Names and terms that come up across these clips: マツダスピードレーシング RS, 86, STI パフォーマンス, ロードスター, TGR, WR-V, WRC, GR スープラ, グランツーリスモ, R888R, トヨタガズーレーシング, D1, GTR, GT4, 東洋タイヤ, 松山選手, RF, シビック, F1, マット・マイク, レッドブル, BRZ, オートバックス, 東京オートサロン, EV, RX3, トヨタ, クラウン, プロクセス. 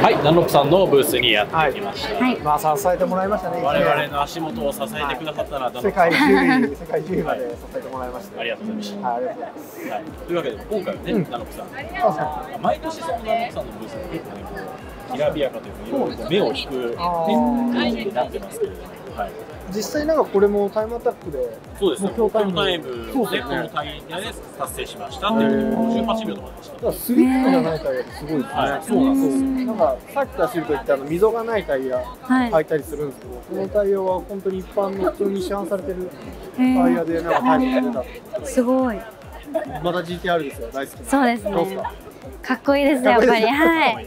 はい、76さんのブースにやってきました。はい、まあ支えてもらいましたね。我々の足元を支えてくださったのは、はい、世界10位まで支えてもらいました。ありがとうございました。はい、ありがとうございます。はい、というわけで今回はね、76さん、毎年その76さんのブースに結構ね、こうきらびやかというか、目を引く感じになってますけれども、はい。実際なんかこれもタイムアタックで目標タイムをね、このタイヤで達成しましたっていうことで58秒とかでした。だからスリップがないタイヤってすごいですね。そうなんです。なんかさっき走ると言った溝がないタイヤ履いたりするんですけど、このタイヤは本当に一般の普通に市販されてるタイヤでなんかタイムが出た。すごい。また GTR ですよ、大好き。そうですね。かっこいいですね、やっぱり。はい。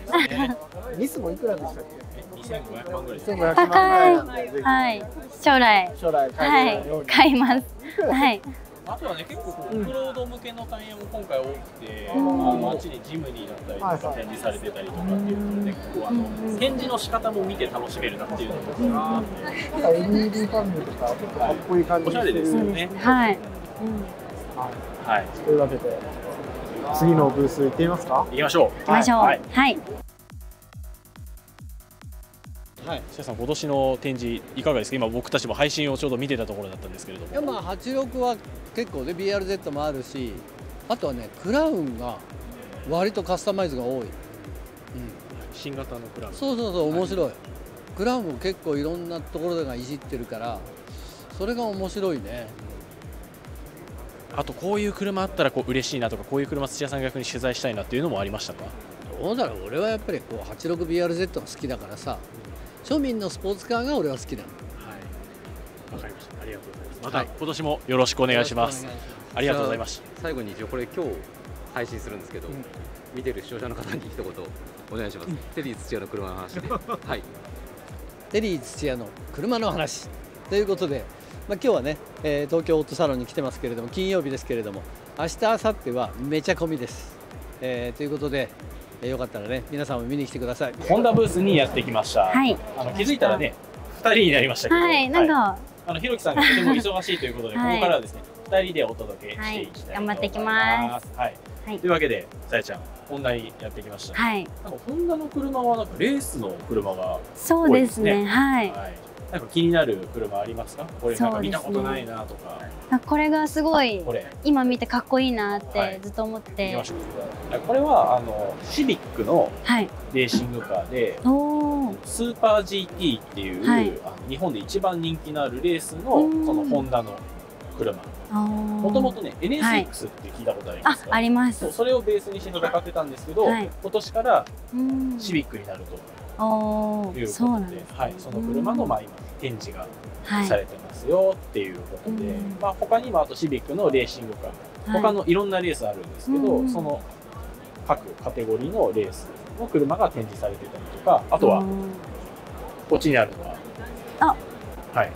ミスもいくらでしたっけ？2500万ぐらい。高い。はい。将来買います。はい。あとはね、結構オフロード向けのタイヤも今回多くて、あっちにジムニーだったりとか展示されてたりとかっていうので、結構展示の仕方も見て楽しめるなっていうのとか。LED パネルとかちょっとかっこいい感じ。おしゃれですよね。はい。はい。というわけで次のブース行ってみますか。行きましょう。はい。はい、白さん、今年の展示いかがですか。今僕たちも配信をちょうど見てたところだったんですけれども。いや、まあ86は結構ね、 BRZ もあるし、あとはね、クラウンが割とカスタマイズが多い、新型のクラウン。そう面白い、はい、クラウンも結構いろんなところがいじってるから、それが面白いね。あと、こういう車あったらこう嬉しいなとか、こういう車土屋さん逆に取材したいなっていうのもありましたか。どうだろう、俺はやっぱりこう 86BRZ が好きだからさ、庶民のスポーツカーが俺は好きなの。はい、わかりました。ありがとうございます。また今年もよろしくお願いします。ありがとうございます。最後に一応これ今日配信するんですけど、見てる視聴者の方に一言お願いします。テリー土屋の車の話で。はい。テリー土屋の車の話ということで、まあ今日はね、東京オートサロンに来てますけれども、金曜日ですけれども、明日明後日はめちゃ混みです。ということで。よかったらね、皆さんも見に来てください。ホンダブースにやってきました。はい、気づいたらね、2人になりましたけど。はい、なんか、ひろきさんがとても忙しいということで、ここからはですね、2人でお届けしていきたいと思います。頑張ってきます。はい、というわけで、さやちゃん、ホンダにやってきました。はい、なんかホンダの車は、なんかレースの車が。そうですね。はい。なんか気になる車ありますか。これなんか見たことないなとか。これがすごい今見てかっこいいなってずっと思って。これはシビックのレーシングカーで、スーパー GT っていう、日本で一番人気のあるレースのそのホンダの車。もともとね NSX って聞いたことありますか。あります。それをベースにして戦ってたんですけど、今年からシビックになると。いうことで、はい、その車のまあ今展示がされてますよっていうことで、まあ他にもあとシビックのレーシングカー、他のいろんなレースあるんですけど、その各カテゴリーのレースの車が展示されてたりとか、あとはこっちにあるのは、はい、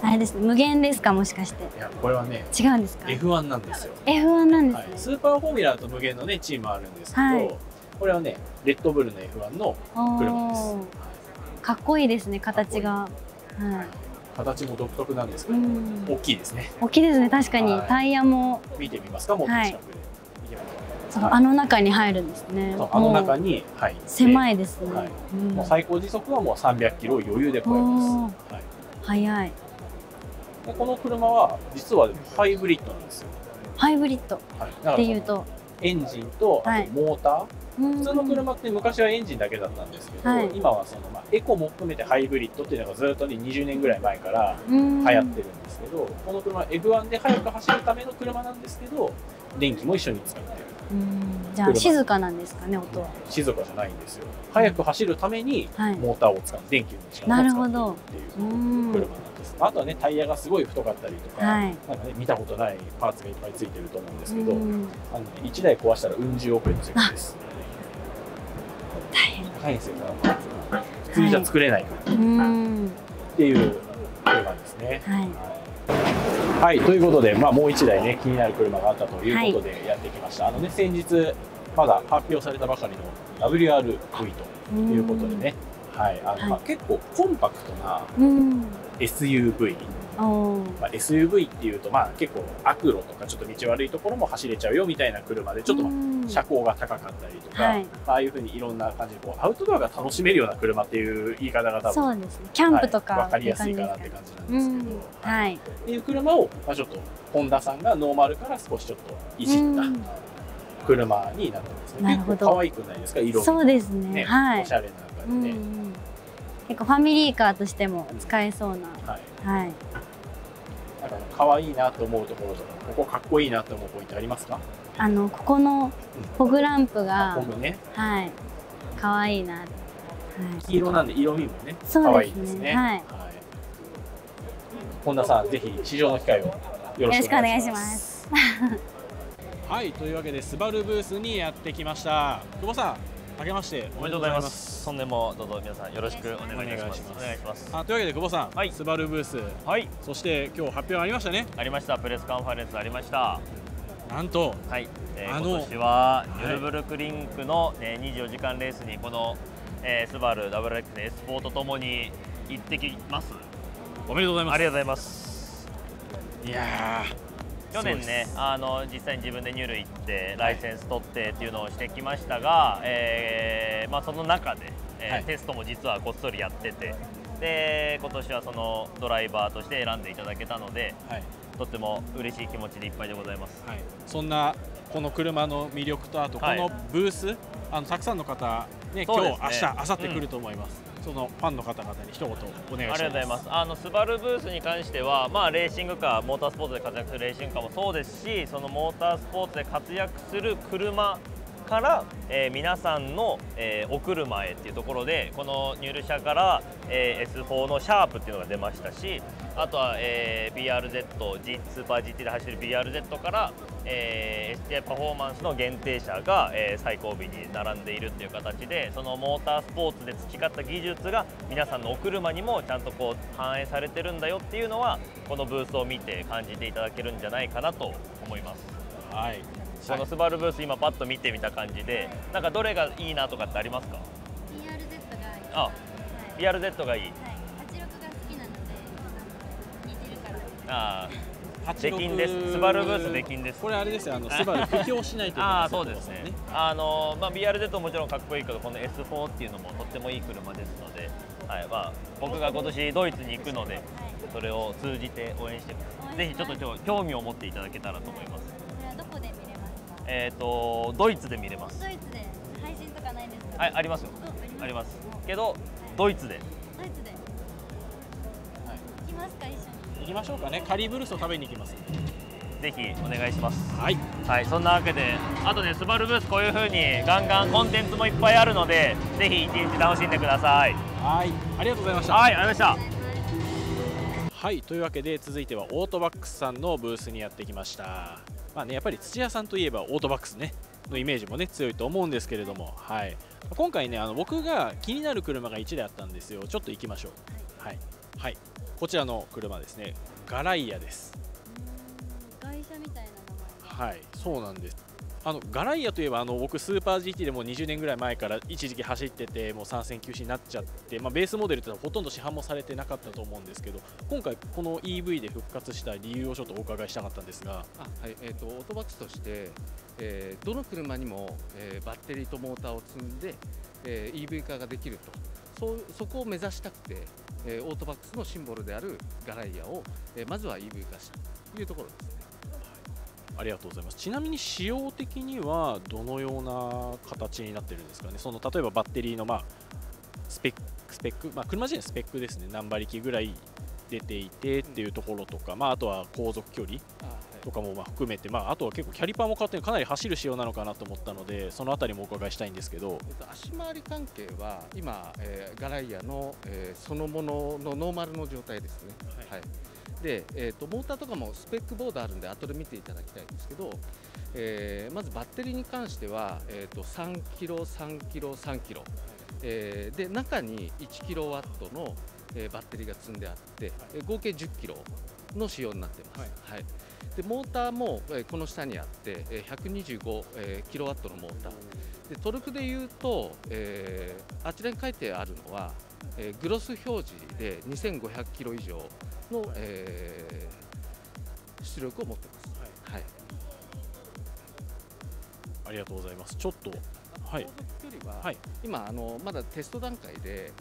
あれですね、無限ですか、もしかして。いや、これはね、違うんですか。F1 なんですよ。F1 なんですね。はい、スーパーフォーミュラーと無限のねチームあるんですけど。はい、これはね、レッドブルの F1 の車です。かっこいいですね、形が。形も独特なんですけど、大きいですね。大きいですね、確かに、タイヤも。見てみますか、もっと近くで。あの中に入るんですね。あの中に、はい。狭いですね。もう最高時速はもう300キロを余裕で超えます。速い。この車は、実はハイブリッドなんですよ。ハイブリッド。っていうと。エンジンとモーター。普通の車って昔はエンジンだけだったんですけど、今はそのエコも含めてハイブリッドっていうのがずっとね20年ぐらい前から流行ってるんですけど、この車は F1 で速く走るための車なんですけど、電気も一緒に使ってる。じゃあ静かなんですかね、音は。静かじゃないんですよ。速く走るためにモーターを使う、電気の力を使うっていう車なんです。あとはね、タイヤがすごい太かったりとか、なんかね見たことないパーツがいっぱいついてると思うんですけど、1台壊したら10億円の責任です。高いんですよ、普通じゃ作れないから、っていう車ですね。はい、ということで、まあ、もう1台ね気になる車があったということでやってきました。ね、先日まだ発表されたばかりの WR-V ということでね、結構コンパクトな SUV まあ、SUV っていうと、まあ、結構アクロとかちょっと道悪いところも走れちゃうよみたいな車でちょっと車高が高かったりとか、はい、ああいうふうにいろんな感じでこうアウトドアが楽しめるような車っていう言い方が多分そうですね、キャンプとか、はい、分かりやすいかなって感じなんですけど、はい、っていう車を、まあ、ちょっとホンダさんがノーマルから少しちょっといじった車になってますね。結構可愛くないですか、色も。そうですね、はい、おしゃれな感じで、結構ファミリーカーとしても使えそうな、はい、なんか可愛いなと思うところとか、ここかっこいいなと思うポイントありますか？ここのフォグランプが、はい、可愛いな。黄色なんで色味もね、可愛いですね。はい。本田さん、ぜひ試乗の機会をよろしくお願いします。はい、というわけでスバルブースにやってきました。久保さん、明けましておめでとうございます。本年もどうぞ皆さんよろしくお願いします。というわけで久保さん、スバルブース、はい、そして今日発表ありましたね。ありました。プレスカンファレンスありました。なんと、はい、今年はニュルブルクリンクの24時間レースにこのスバル WRX 4とともに行ってきます。おめでとうございます。ありがとうございます。いやー。去年ね、実際に自分でニュール行ってライセンス取ってっていうのをしてきましたが、まあ、その中で、はい、テストも実はこっそりやってて、で今年はそのドライバーとして選んでいただけたので、はい、とっても嬉しい気持ちでいっぱいでございます、はい、そんなこの車の魅力とあとこのブース、はい、たくさんの方、ね、今日、明日、明後日来ると思います。うん、そのファンの方々に一言お願いします。スバルブースに関しては、まあ、レーシングカー、モータースポーツで活躍するレーシングカーもそうですし、そのモータースポーツで活躍する車から、皆さんの、お車へっていうところで、このニュール車から、S4 のシャープっていうのが出ましたし、あとは、BRZ、スーパー GT で走る BRZ から、STI パフォーマンスの限定車が、最後尾に並んでいるっていう形で、そのモータースポーツで培った技術が皆さんのお車にもちゃんとこう反映されてるんだよっていうのは、このブースを見て感じていただけるんじゃないかなと思います。はい、このスバルブース、今パッと見てみた感じで、なんかどれがいいなとかってありますか？ BRZ がいい。86が好きなので似てるから。出禁です。スバルブース出禁です。これあれですよ、スバル布教しないといけない。そうですね。まあ BRZ ももちろんかっこいいけど、この S4 っていうのもとってもいい車ですので、はい、まあ僕が今年ドイツに行くので、それを通じて応援してます。ぜひちょっと興味を持っていただけたらと思います。これはどこで見れますか？ドイツで見れます。ドイツで配信とかないんですか？はい、ありますよ。あります。けど、ドイツで。ドイツで。行きますか、一緒に。行きましょうかね。カリーブルスを食べに行きます。ぜひお願いします。はい。はい、そんなわけで、あとね、スバルブースこういう風にガンガンコンテンツもいっぱいあるので、ぜひ一日楽しんでください。はい、ありがとうございました。はい、ありがとうございました。はい、というわけで続いてはオートバックスさんのブースにやってきました。まあね、やっぱり土屋さんといえばオートバックスねのイメージもね強いと思うんですけれども、はい、今回ね僕が気になる車が1台あったんですよ。ちょっと行きましょう。はい、はいはい、こちらの車ですね、ガライアです。外車みたいな名前。はい、そうなんです。ガライアといえば僕スーパー GT でもう20年ぐらい前から一時期走ってて、もう参戦休止になっちゃって、まあ、ベースモデルってのはほとんど市販もされてなかったと思うんですけど、今回この EV で復活した理由をちょっとお伺いしたかったんですが。はい、オートバックスとして、どの車にも、バッテリーとモーターを積んで、EV 化ができると、そこを目指したくて、オートバックスのシンボルであるガライアを、まずは EV 化したというところですね。ありがとうございます。ちなみに仕様的にはどのような形になってるんですかね。その例えばバッテリーの、まあ、スペック、まあ、車自体のスペックですね、何馬力ぐらい出ていてっていうところとか、まあ、あとは航続距離とかもまあ含めて、まあ、あとは結構キャリパーも変わってかなり走る仕様なのかなと思ったので、そのあたりもお伺いしたいんですけど。足回り関係は今、ガライアの、そのもののノーマルの状態ですね。はい、はい。でモーターとかもスペックボードあるんで後で見ていただきたいんですけど、まずバッテリーに関しては、3キロ、3キロ、3キロ、で中に1キロワットの、バッテリーが積んであって、合計10キロの仕様になっています。はいはい。でモーターもこの下にあって125キロワットのモーターで、トルクでいうと、あちらに書いてあるのは、グロス表示で2500キロ以上の、出力を持ってます。はい、はい、ありがとうございます。ちょっと航続距離は、はい、今まだテスト段階で、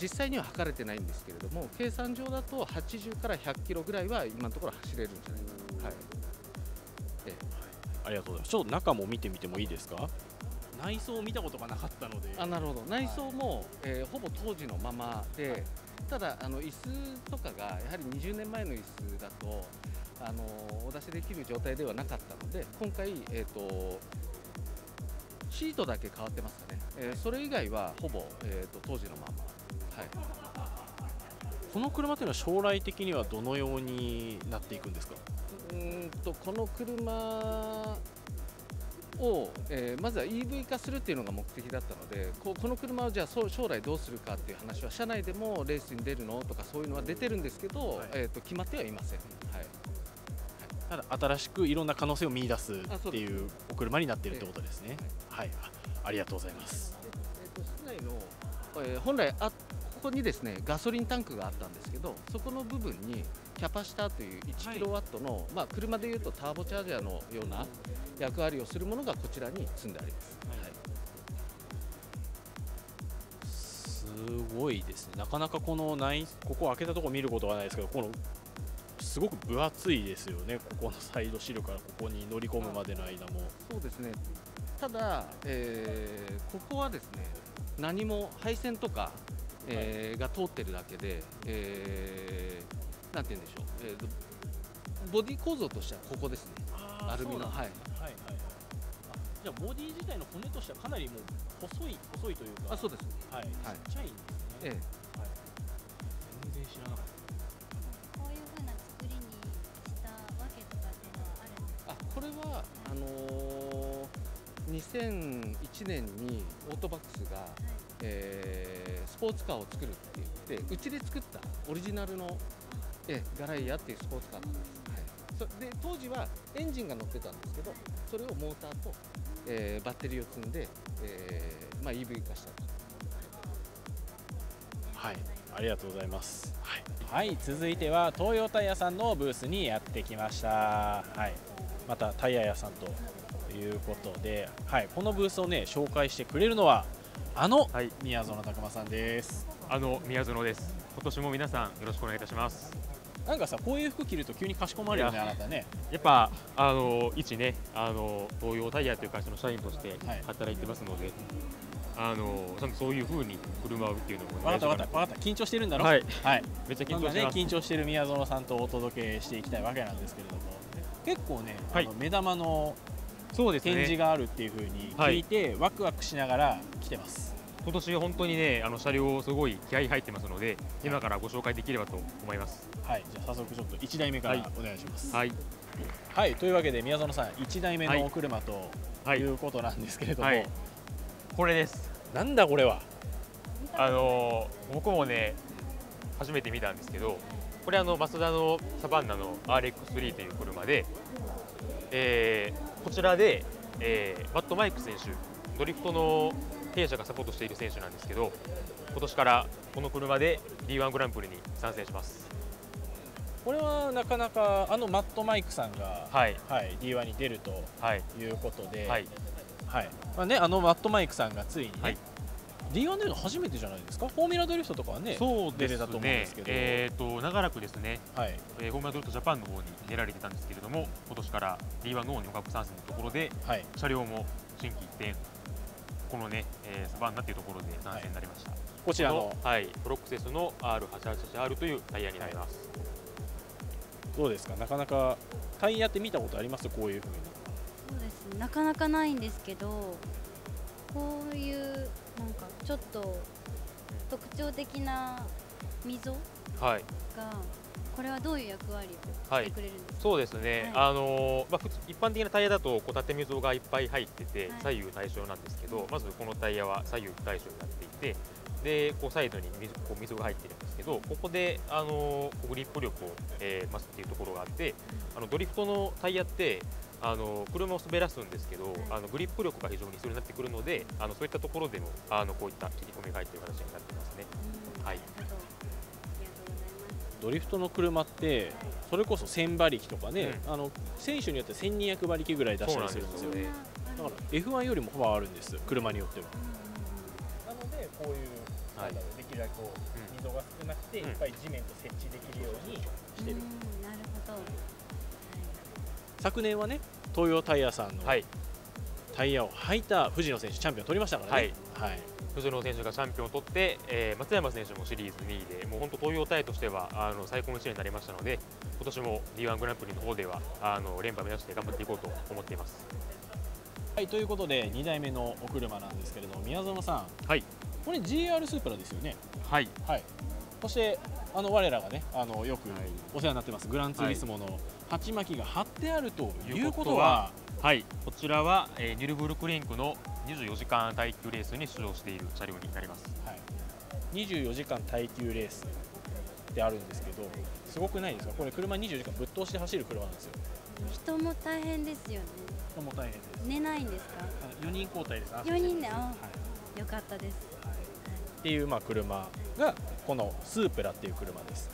実際には測れてないんですけれども、計算上だと80から100キロぐらいは今のところ走れるんじゃないかな。はい、ありがとうございます。ちょっと中も見てみてもいいですか？内装を見たことがなかったので。あ、なるほど。内装も、ほぼ当時のままで、はい、ただ椅子とかがやはり20年前の椅子だとお出しできる状態ではなかったので、今回、シートだけ変わってますかね、それ以外はほぼ、当時のまま、はい、この車というのは将来的にはどのようになっていくんですか？この車を、まずは EV 化するっていうのが目的だったので、この車をじゃあ将来どうするかっていう話は、社内でもレースに出るのとかそういうのは出てるんですけど、はい、決まってはいません。はい、ただ新しくいろんな可能性を見出すっていうお車になっているってことですね。はい、ありがとうございます。室内の、本来ここにですねガソリンタンクがあったんですけど、そこの部分にキャパシタという1キロワットの、はい、まあ車でいうとターボチャージャーのような役割をするものがこちらに積んであります。はいはい、すごいですね。なかなかここ開けたところ見ることはないですけど、すごく分厚いですよね。ここのサイドシルからここに乗り込むまでの間も。そうですね。ただ、ここはですね、何も配線とか、が通ってるだけで、なんて言うんでしょう、ボディ構造としてはここですね。アルミの、はい。じゃあボディ自体の骨としてはかなりもう細いというか。あ、そうです。はい。ちっちゃいんですね。全然知らなかった。これは2001年にオートバックスが、スポーツカーを作るって言ってうちで作ったオリジナルのガライアっていうスポーツカーなんです、はい、で当時はエンジンが乗ってたんですけど、それをモーターと、バッテリーを積んで、まあ、EV 化したと。はい、ありがとうございます、はいはい、続いては東洋タイヤさんのブースにやってきました。はい、またタイヤ屋さんということで、はい、このブースをね紹介してくれるのは宮園拓馬さんです。宮園です。今年も皆さんよろしくお願いいたします。なんかさ、こういう服着ると急にかしこまるよね、あなたね。やっぱ一ね東洋タイヤという会社の社員として働いてますので、ちゃんとそういう風に振る舞うっていうのも。わかった緊張してるんだろ。はい、はい、めっちゃ緊張してます。緊張してる宮園さんとお届けしていきたいわけなんですけれども。結構ね、目玉の展示があるっていうふうに聞いて、ワクワクしながら来てます。今年本当にね、車両すごい気合い入ってますので、今からご紹介できればと思います。はい、じゃあ早速ちょっと1台目からお願いします。はい、はい、というわけで宮園さん、1台目のお車ということなんですけれども、これです。なんだこれは。僕もね、初めて見たんですけど。これマツダのサバンナの RX3 という車で、こちらで、マット・マイク選手、ドリフトの弊社がサポートしている選手なんですけど、今年からこの車で D1 グランプリに参戦します。これはなかなかマット・マイクさんが、はいはい、D1 に出るということで、マット・マイクさんがついに、ね。はい、D1 出るの初めてじゃないですか。フォーミュラドリフトとかはね、出れたと思うんですけど、長らくですね、はい、フォーミュラドリフトジャパンの方に出られてたんですけれども、今年から D1 の方に捕獲参戦のところで、はい、車両も新規一転、このね、サバンナというところで参戦になりました。はい、こちらの、はい、プロックセスの R888R というタイヤになります。はい、どうですか、なかなかタイヤって見たことあります、こういうふうに。そうですね、なかなかないんですけど、こういう。なんかちょっと特徴的な溝が、はい、これはどういう役割をしてくれるんですか？はい、そうですね、はい、一般的なタイヤだと縦溝がいっぱい入ってて左右対称なんですけど、はい、まずこのタイヤは左右対称になっていて、でサイドに溝が入ってるんですけど、ここでグリップ力を増すっていうところがあって、ドリフトのタイヤって車を滑らすんですけど、グリップ力が非常に必要になってくるので、そういったところでもこういった切り込みが入っている形になってますね。はい、ありがとうございます。ドリフトの車ってそれこそ1000馬力とかね、うん、選手によって1200馬力ぐらい出したりするんですよね。だから F1 よりもパワーあるんですよ、車によっては。なのでこういう、はい、できるだけこう溝が少なくていっぱい地面と接地できるようにしてる。なるほど。昨年はね、東洋タイヤさんの、はい、タイヤを履いた藤野選手チャンピオンを取りましたからね。はい、はい、藤野選手がチャンピオンを取って、松山選手もシリーズ2位で、もう本当東洋タイヤとしては最高の1年になりましたので、今年も D1 グランプリの方では連覇目指して頑張っていこうと思っています。はい、ということで2台目のお車なんですけれども、宮園さん、はい、これ GR スープラですよね。はい、はい、そして我らがねよくお世話になってますグランツーリスモの鉢巻きが貼ってあるということは、はい、こちらは、ニュルブルクリンクの24時間耐久レースに出場している車両になります。はい、24時間耐久レースってあるんですけど、すごくないですか、これ車24時間ぶっ通して走る車なんですよ。人も大変ですよね。人も大変です。寝ないんですか。4人交代です。4人で、はい、よかったです、はい、っていう車がこのスープラっていう車です。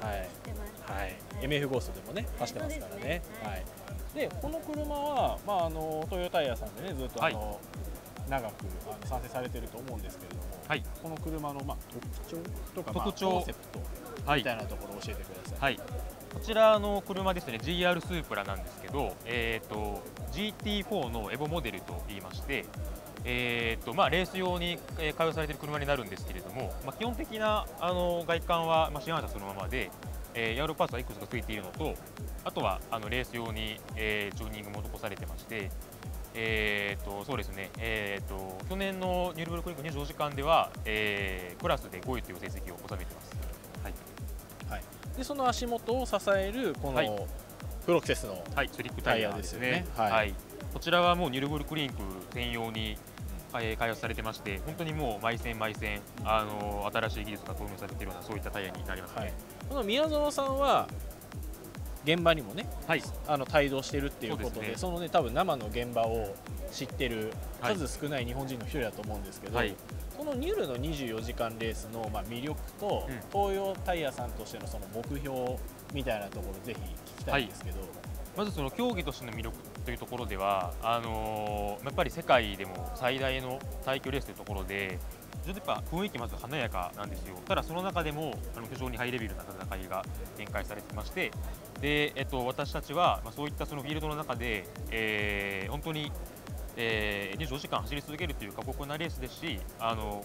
はい、MF ゴーストでもね走ってますからね。はい、でこの車は、まあ、トヨタイヤさんでねずっとはい、長く参戦されてると思うんですけれども、はい、この車の、まあ、特徴とかコンセプトみたいなところを教えてください。はい、こちらの車ですね、 GR スープラなんですけど、GT4 のエボモデルといいまして、まあ、レース用に開発されている車になるんですけれども、まあ、基本的な外観は、まあ、市販車そのままで、ヤールパーツはいくつかついているのと、あとはレース用に、チューニングも施されてまして、そうですね、去年のニュルブルクリンク24時間では、クラスで5位という成績を収めています。はいはい、でその足元を支えるこの、はい、プロクセスのスリップタイヤですね。こちらはもうニュルブルクリンク専用に開発されてまして、本当にもう毎戦毎戦、新しい技術が投入されているようなそういったタイヤになりますね。はい、この宮園さんは現場にもね、はい、帯同しているっていうことで、そのね多分生の現場を知ってる数少ない日本人の一人だと思うんですけど、はい、このニュルの24時間レースのまあ魅力と、うん、東洋タイヤさんとしてのその目標みたいなところぜひ聞きたいんですけど、はい、まずその競技としての魅力というところでは、やっぱり世界でも最大の耐久レースというところで。ちょっとやっぱ雰囲気まず華やかなんですよ。ただその中でも非常にハイレベルな戦いが展開されてまして、で、私たちは、まあ、そういったそのフィールドの中で、本当に、24時間走り続けるという過酷なレースですし、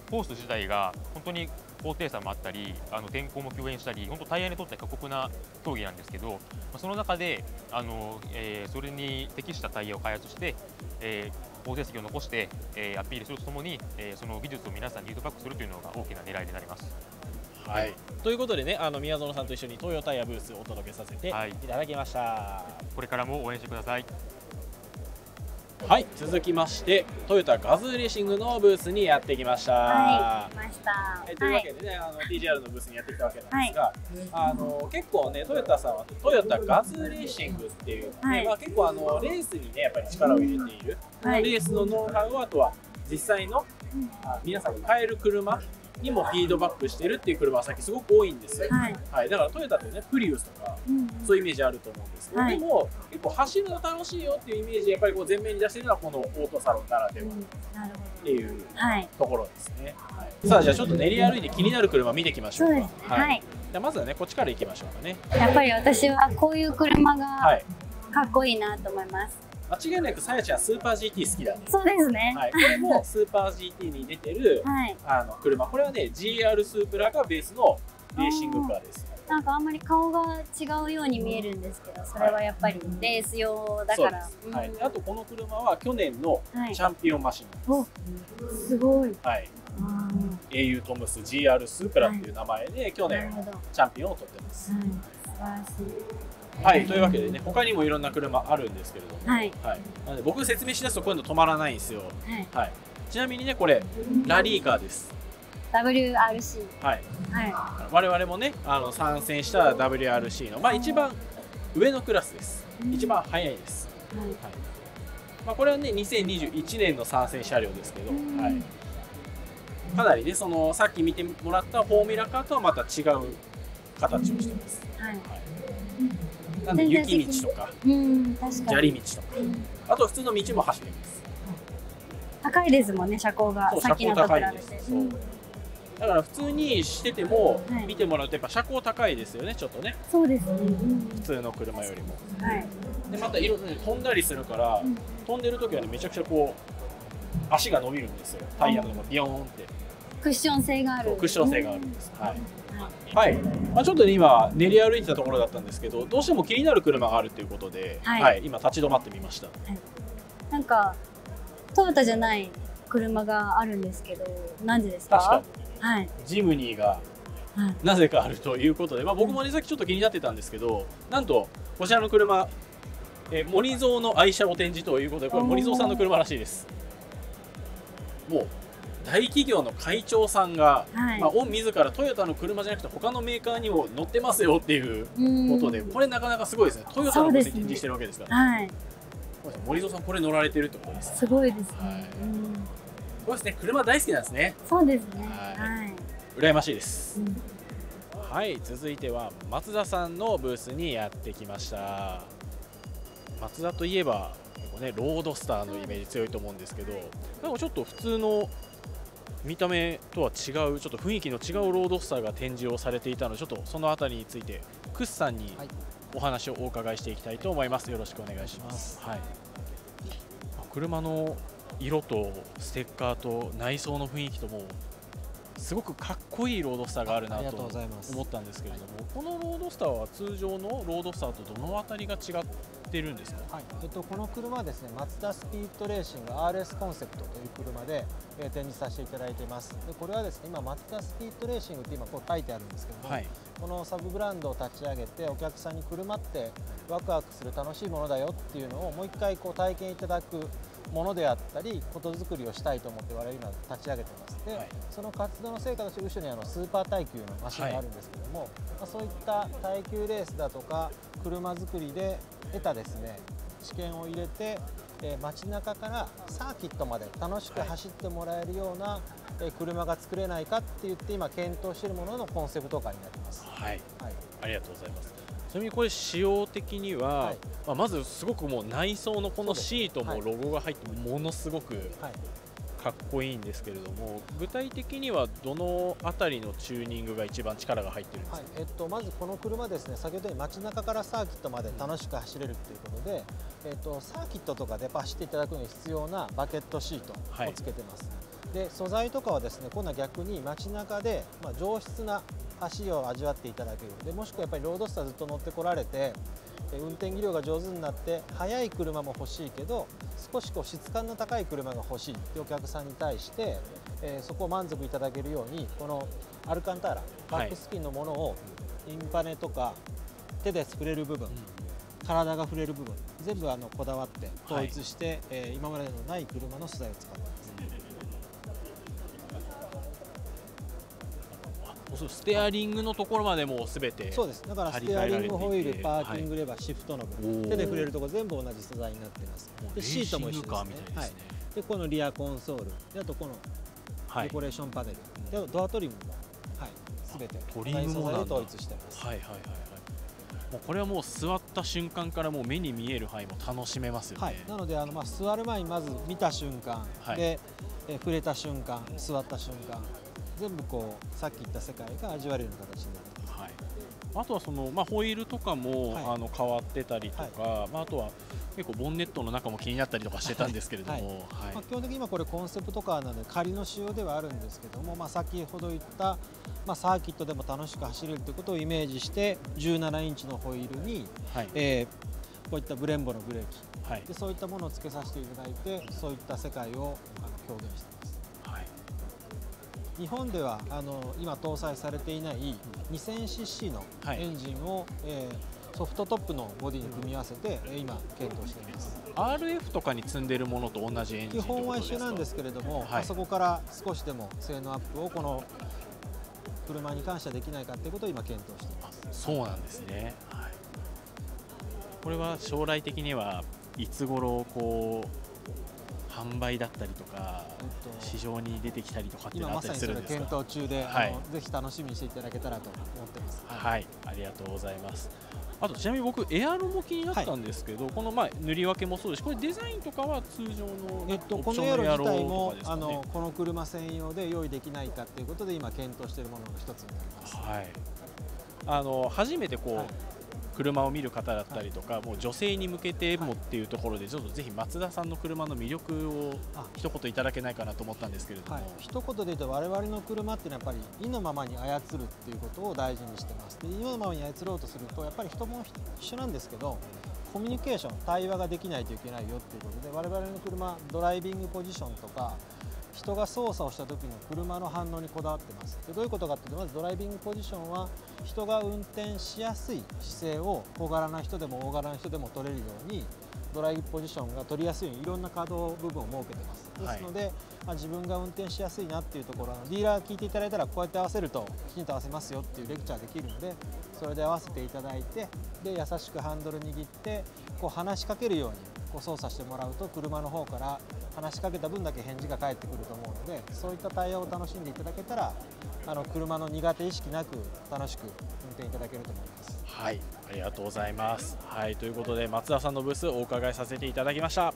コース自体が本当に高低差もあったり、天候も急変したり、本当タイヤにとっては過酷な競技なんですけど、まあ、その中でそれに適したタイヤを開発して、好成績を残して、アピールするとともに、その技術を皆さんにフィードバックするというのが大きな狙いになります。はい、はい、ということでね、宮園さんと一緒に東洋タイヤブースをお届けさせていただきました。はい、これからも応援してください。はい、続きましてトヨタガズーレーシングのブースにやってきました。はい、来ました。というわけでね、TGR のブースにやってきたわけなんですが、はい、結構ねトヨタさんはトヨタガズーレーシングっていう、はい、まあ結構レースにねやっぱり力を入れている、はい、レースのノウハウ、あとは実際の、うん、皆さんが買える車にもフィードバックしてるっていう車は先すごく多いんですよ。はい、はい、だからトヨタってねプリウスとか、うん、そういうイメージあると思うんですけど、はい、でも結構走るの楽しいよっていうイメージやっぱりこう前面に出してるのはこのオートサロンならではっていうところですね。はいはい、さあじゃあちょっと練り歩いて気になる車見ていきましょうか。そうですね、はい、はい、じゃあまずはねこっちから行きましょうかね。やっぱり私はこういう車がかっこいいなと思います。はい、間違いなくさやちゃんスーパー GT 好きだね。そうですね。はい、これもスーパー GT に出てる車、これはね GR スープラがベースのレーシングカーです。なんかあんまり顔が違うように見えるんですけど、それはやっぱりレース用だから。はい。あとこの車は去年のチャンピオンマシンです。お、すごい。はい。au トムス GR スープラっていう名前で去年チャンピオンを取ってます。素晴らしい。はい、というわけでね、他にもいろんな車あるんですけれども、はい、なので僕説明しだすとこういうの止まらないんですよ。はい、ちなみにねこれラリーカーです。 WRC。 はい、我々もね参戦した WRC のまあ一番上のクラスです。一番速いです。はい、まあこれはね2021年の参戦車両ですけど、かなりねそのさっき見てもらったフォーミュラカーとはまた違う形をしてます。なので雪道とか砂利道とか、あと普通の道も走れます。高いですもんね、車高が。さっきのと比べて。だから普通にしてても見てもらうとやっぱ車高高いですよね、ちょっとね。そうですね、普通の車よりも。でまた色々飛んだりするから、飛んでる時はねめちゃくちゃこう足が伸びるんですよ、タイヤとかビヨーンって。クッション性がある。クッション性があるんです。はい、まあ、ちょっとね今練り歩いてたところだったんですけど、どうしても気になる車があるということで、今立ち止まってみました。なんかトヨタじゃない車があるんですけど、なんでですか？確かにジムニーがなぜかあるということで、まあ僕もねさっきちょっと気になってたんですけど、なんとこちらの車、森蔵の愛車を展示ということで、これ森蔵さんの車らしいです。もう大企業の会長さんが、まあ、御自らトヨタの車じゃなくて他のメーカーにも乗ってますよっていうことで、これなかなかすごいですね。トヨタのことを展示してるわけですから、森蔵さんこれ乗られてるってことです。すごいですね。そうですね、車大好きなんですね。そうですね、羨ましいです。はい、続いては松田さんのブースにやってきました。松田といえば結構ねロードスターのイメージ強いと思うんですけど、なんかちょっと普通の見た目とは違う、ちょっと雰囲気の違うロードスターが展示をされていたので、ちょっとそのあたりについてクスさんにお話をお伺いしていきたいと思います。よろしくお願いします。はい。車の色とステッカーと内装の雰囲気ともすごくかっこいいロードスターがあるなと思ったんですけれども、このロードスターは通常のロードスターとどのあたりが違ってるんですか？はい、この車はですね、マツダスピードレーシング RS コンセプトという車で展示させていただいています。でこれはですね、今マツダスピードレーシングって今こう書いてあるんですけども、はい、このサブブランドを立ち上げてお客さんに車ってワクワクする楽しいものだよっていうのをもう一回こう体験いただくものであったり、ことづくりをしたいと思って我々今立ち上げてます。で、はい、その活動の成果として後ろにスーパー耐久のマシンがあるんですけども、はい、そういった耐久レースだとか車作りで得たですね知見を入れて、街中からサーキットまで楽しく走ってもらえるような、車が作れないかって言って今検討しているもののコンセプト化になります。はい、はい、ありがとうございます。ちなみにこれ仕様的には、はい、まずすごくもう内装のこのシートもロゴが入ってものすごくかっこいいんですけれども、具体的にはどのあたりのチューニングが一番力が入ってるんですか？はい、まずこの車ですね、先ほど街中からサーキットまで楽しく走れるということで、サーキットとかで走っていただくのに必要なバケットシートをつけてます。はい、で素材とかはですね、今度は逆に街中で上質な走を味わっていただける。でもしくはやっぱりロードスターずっと乗ってこられて運転技量が上手になって速い車も欲しいけど少しこう質感の高い車が欲しいってお客さんに対して、そこを満足いただけるようにこのアルカンターラバックスキンのものをインパネとか手で触れる部分、体が触れる部分全部こだわって統一して、今までのない車の素材を使っています。ステアリングのところまでもすべて、そうです。だからステアリングホイール、パーキングレバー、シフトノブ、手で触れるところ全部同じ素材になっています。でシートも一緒ですね。はい。でこのリアコンソール、であとこのデコレーションパネル、でドアトリムもはいすべて同じ素材で統一しています。はいはいはいはい。もうこれはもう座った瞬間からもう目に見える範囲も楽しめますよね。はい。なので座る前にまず見た瞬間、で触れた瞬間、座った瞬間。全部こうさっき言った世界が味わえるような形になってます。はい、あとはその、ホイールとかも、はい、変わってたりとか、はい、あとは結構ボンネットの中も気になったりとかしてたんですけれども、基本的に今これコンセプトカーなので仮の仕様ではあるんですけども、先ほど言った、サーキットでも楽しく走れるということをイメージして17インチのホイールに、はい、こういったブレンボのブレーキ、はい、でそういったものをつけさせていただいてそういった世界を表現しています。日本では今搭載されていない 2000cc のエンジンを、ソフトトップのボディに組み合わせて今検討しています。 RF とかに積んでいるものと同じエンジン基本は一緒なんですけれども、そこから少しでも性能アップをこの車に関してはできないかということを今検討しています。そうなんですね、はい、これは将来的にはいつ頃こう販売だったりとか、市場に出てきたりとかってなったりするんですか？今まさにそれ検討中で、ぜひ楽しみにしていただけたらと思ってます。はい、ありがとうございます。あとちなみに僕エアロも気になったんですけど、この塗り分けもそうですし、これデザインとかは通常のこのエアロ自体もこの車専用で用意できないかということで今検討しているものの一つになります。はい。初めて車を見る方だったりとか、もう女性に向けてもっていうところで、ちょっとぜひ松田さんの車の魅力を一言いただけないかなと思ったんですけれども、一言で言うと、我々の車っていうのはやっぱり意のままに操るっていうことを大事にしてます。で、意のままに操ろうとすると、やっぱり人も一緒なんですけど、コミュニケーション、対話ができないといけないよっていうことで、我々の車、ドライビングポジションとか、人が操作をした時の車の反応にこだわってます。で、どういうことかというと、まずドライビングポジションは人が運転しやすい姿勢を小柄な人でも大柄な人でも取れるようにドライビングポジションが取りやすいようにいろんな可動部分を設けてます。ですので、自分が運転しやすいなっていうところ、ディーラー聞いていただいたらこうやって合わせるときちんと合わせますよっていうレクチャーできるので、それで合わせていただいて、で優しくハンドル握って話しかけるように操作してもらうと、車の方から話しかけた分だけ返事が返ってくると思うので、そういった対応を楽しんでいただけたら、車の苦手意識なく楽しく運転いただけると思います。はい、ありがとうございます。はい、ということで松田さんのブースをお伺いさせていただきました。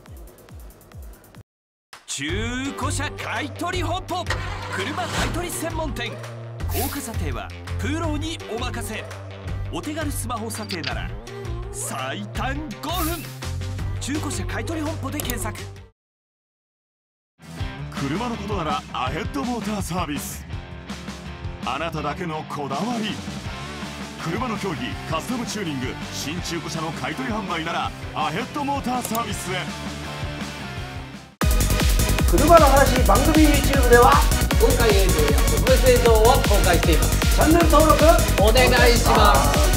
中古車買取本舗、車買取専門店、高価査定はプロにお任せ。お手軽スマホ査定なら最短5分。中古車買取本舗で検索。車のことならアヘッドモーターサービス、あなただけのこだわり、車の競技、カスタムチューニング、新中古車の買取販売ならアヘッドモーターサービスへ。車の話番組 YouTube では公開映像や特別映像を公開しています。チャンネル登録お願いします。